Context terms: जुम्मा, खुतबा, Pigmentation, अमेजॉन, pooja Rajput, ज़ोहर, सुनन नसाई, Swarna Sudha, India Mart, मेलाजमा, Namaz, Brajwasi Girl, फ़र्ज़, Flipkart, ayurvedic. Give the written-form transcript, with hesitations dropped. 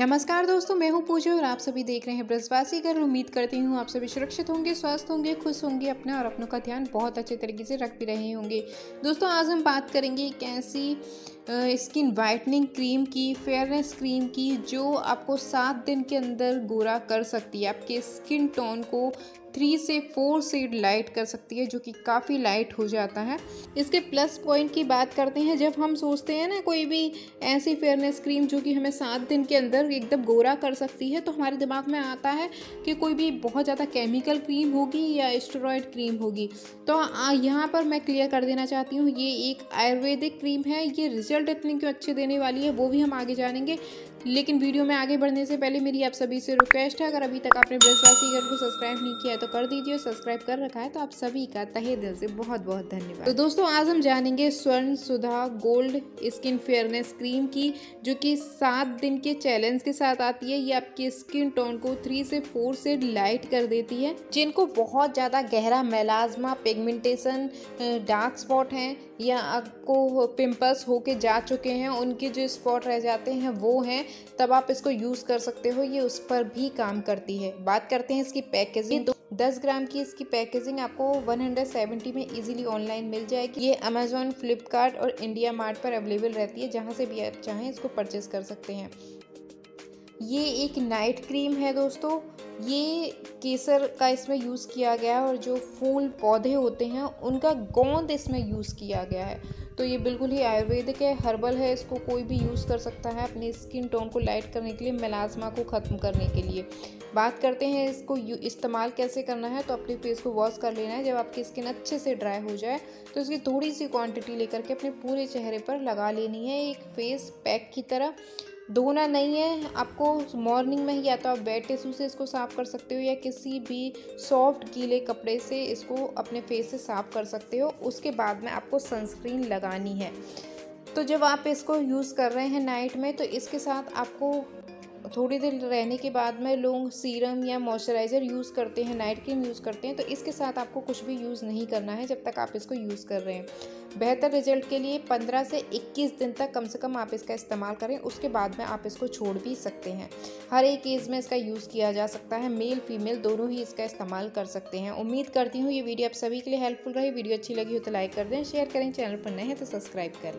नमस्कार दोस्तों, मैं हूं पूजा और आप सभी देख रहे हैं ब्रजवासी गर्ल। उम्मीद करती हूं आप सभी सुरक्षित होंगे, स्वस्थ होंगे, खुश होंगे, अपना और अपनों का ध्यान बहुत अच्छे तरीके से रख भी रहे होंगे। दोस्तों आज हम बात करेंगे एक ऐसी स्किन वाइटनिंग क्रीम की, फेयरनेस क्रीम की, जो आपको 7 दिन के अंदर गोरा कर सकती है, आपके स्किन टोन को 3 से 4 शेड लाइट कर सकती है, जो कि काफ़ी लाइट हो जाता है। इसके प्लस पॉइंट की बात करते हैं। जब हम सोचते हैं ना कोई भी ऐसी फेयरनेस क्रीम जो कि हमें 7 दिन के अंदर एकदम गोरा कर सकती है, तो हमारे दिमाग में आता है कि कोई भी बहुत ज़्यादा केमिकल क्रीम होगी या स्टेरॉयड क्रीम होगी। तो यहाँ पर मैं क्लियर कर देना चाहती हूँ, ये एक आयुर्वेदिक क्रीम है। ये रिजल्ट इतने क्यों अच्छे देने वाली है वो भी हम आगे जानेंगे, लेकिन वीडियो में आगे बढ़ने से पहले मेरी आप सभी से रिक्वेस्ट है, अगर अभी तक आपने ब्रजवासी गर्ल को सब्सक्राइब नहीं किया है तो कर दीजिए, सब्सक्राइब कर रखा है तो आप सभी का तहे दिल से बहुत बहुत धन्यवाद। तो दोस्तों आज हम जानेंगे Swarna Sudha gold skin fairness cream की, जो कि 7 दिन के चैलेंज के साथ आती है। ये आपकी स्किन टोन को 3 से 4 शेड लाइट कर देती है। जिनको बहुत ज़्यादा गहरा मेलाजमा, पिगमेंटेशन, डार्क स्पॉट हैं या आपको पिम्पल्स होके जा चुके हैं, उनके जो स्पॉट रह जाते हैं वो हैं, तब आप इसको यूज़ कर सकते हो। ये उस पर भी काम करती है। बात करते हैं इसकी पैकेजिंग। 10 ग्राम की इसकी पैकेजिंग आपको 170 में इजीली ऑनलाइन मिल जाएगी। ये अमेजॉन, फ्लिपकार्ट और इंडिया मार्ट पर अवेलेबल रहती है, जहाँ से भी आप चाहें इसको परचेस कर सकते हैं। ये एक नाइट क्रीम है दोस्तों। ये केसर का इसमें यूज़ किया गया है और जो फूल पौधे होते हैं उनका गोंद इसमें यूज़ किया गया है। तो ये बिल्कुल ही आयुर्वेदिक है, हर्बल है, इसको कोई भी यूज़ कर सकता है अपने स्किन टोन को लाइट करने के लिए, मेलाजमा को ख़त्म करने के लिए। बात करते हैं इसको इस्तेमाल कैसे करना है। तो अपने फेस को वॉश कर लेना है। जब आपकी स्किन अच्छे से ड्राई हो जाए तो इसकी थोड़ी सी क्वांटिटी लेकर के अपने पूरे चेहरे पर लगा लेनी है, एक फेस पैक की तरह। धोना नहीं है आपको, मॉर्निंग में ही या तो आप वेट टिश्यू से इसको साफ़ कर सकते हो या किसी भी सॉफ्ट गीले कपड़े से इसको अपने फेस से साफ़ कर सकते हो। उसके बाद में आपको सनस्क्रीन लगानी है। तो जब आप इसको यूज़ कर रहे हैं नाइट में, तो इसके साथ आपको थोड़ी देर रहने के बाद में लोग सीरम या मॉइस्चराइज़र यूज़ करते हैं, नाइट क्रीम यूज़ करते हैं, तो इसके साथ आपको कुछ भी यूज़ नहीं करना है जब तक आप इसको यूज़ कर रहे हैं। बेहतर रिजल्ट के लिए 15 से 21 दिन तक कम से कम आप इसका इस्तेमाल करें, उसके बाद में आप इसको छोड़ भी सकते हैं। हर एक एज में इसका यूज़ किया जा सकता है, मेल फीमेल दोनों ही इसका इस्तेमाल कर सकते हैं। उम्मीद करती हूँ ये वीडियो आप सभी के लिए हेल्पफुल रही। वीडियो अच्छी लगी हो तो लाइक कर दें, शेयर करें, चैनल पर नए हैं तो सब्सक्राइब कर लें।